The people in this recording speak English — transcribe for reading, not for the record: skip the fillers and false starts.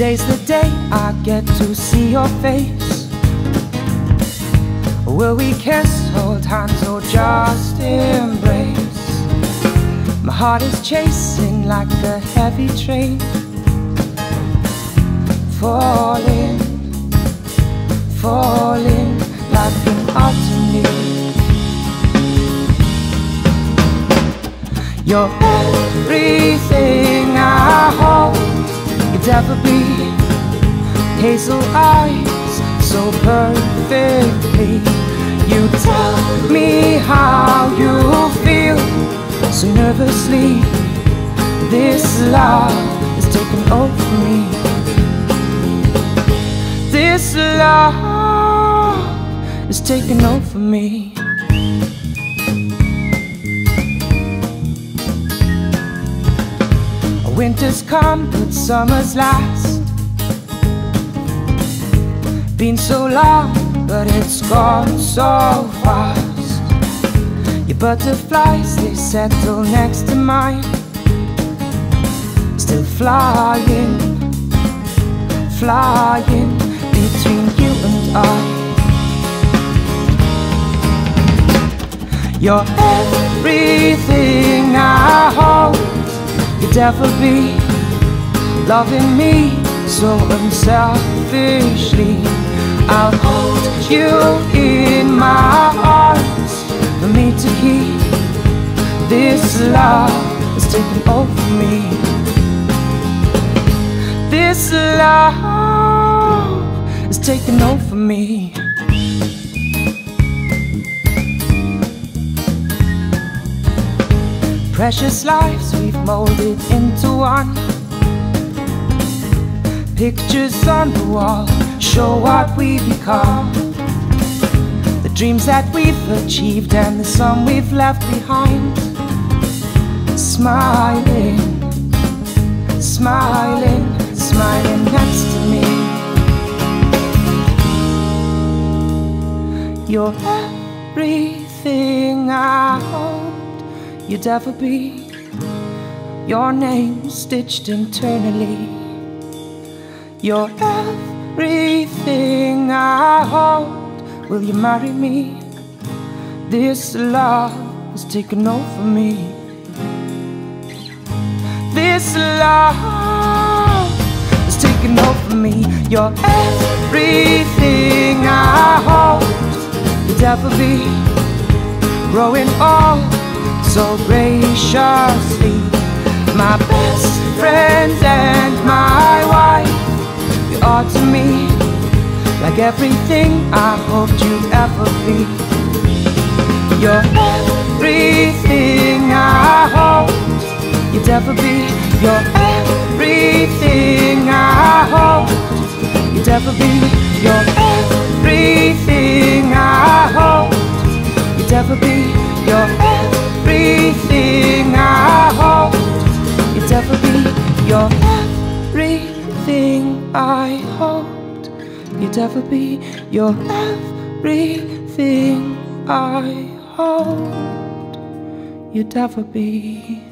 Today's the day I get to see your face. Will we kiss, hold hands, or just embrace? My heart is chasing like a heavy train, falling, falling like an autumn leaf. You're everything I hold, ever be, hazel eyes so perfectly. You tell me how you feel so nervously. This love is taking over me. This love is taking over me. Winter's come, but summer's last. Been so long, but it's gone so fast. Your butterflies, they settle next to mine. Still flying, flying between you and I. You're everything I hold. You'd ever be loving me so unselfishly. I'll hold you in my arms for me to keep. This love is taking over me. This love is taking over me. Precious lives we've molded into one. Pictures on the wall show what we become. The dreams that we've achieved and the song we've left behind. Smiling, smiling, smiling next to me. You're everything I hold. You'd ever be, your name stitched internally. You're everything I hold. Will you marry me? This love is taking over me. This love is taking over me. You're everything I hold. You'd ever be, growing old so graciously. My best friend and my wife, you are to me like everything I hoped you'd ever be. You're everything I hoped you'd ever be. You're everything I hoped you'd ever be. You're everything I hoped you'd ever be. You're everything I hoped you'd ever be. You're everything I hoped you'd ever be. You're everything I hoped you'd ever be.